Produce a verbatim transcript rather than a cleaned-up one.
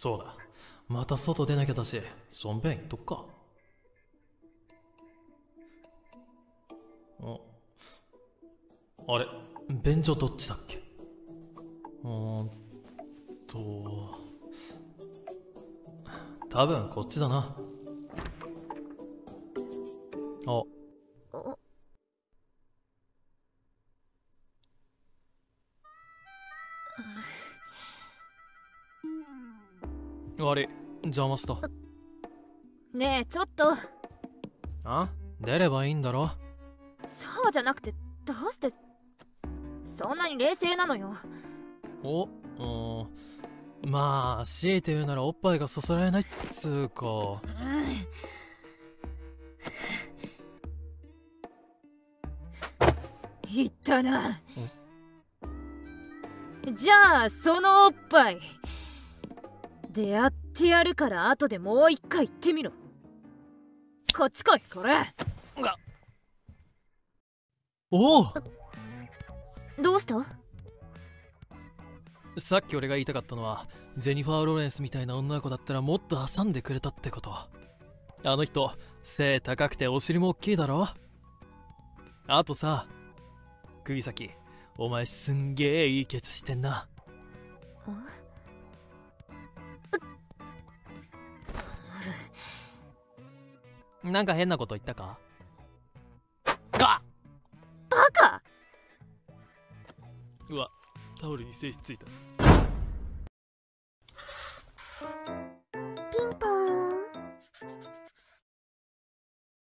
そうだ、また外出なきゃだし、そんべん行っとくか。あ、あれ、便所どっちだっけ。うーんと、多分こっちだな。あっ。悪い、邪魔した。ねえ、ちょっと。あ、出ればいいんだろ。そうじゃなくて、どうしてそんなに冷静なのよ。お、うん、まあ強いて言うならおっぱいがそそられないっつうか、うん、言ったな。じゃあそのおっぱいでやってやるから、後でもう一回言ってみろ。こっち来い、これ。おお、どうした？さっき俺が言いたかったのは、ジェニファー・ローレンスみたいな女の子だったらもっと挟んでくれたってこと。あの人背高くてお尻も大きいだろ。あとさ、釘崎、お前すんげえいいケツしてんな。んなんか変なこと言ったか？がバカ！うわ、タオルに精子ついた。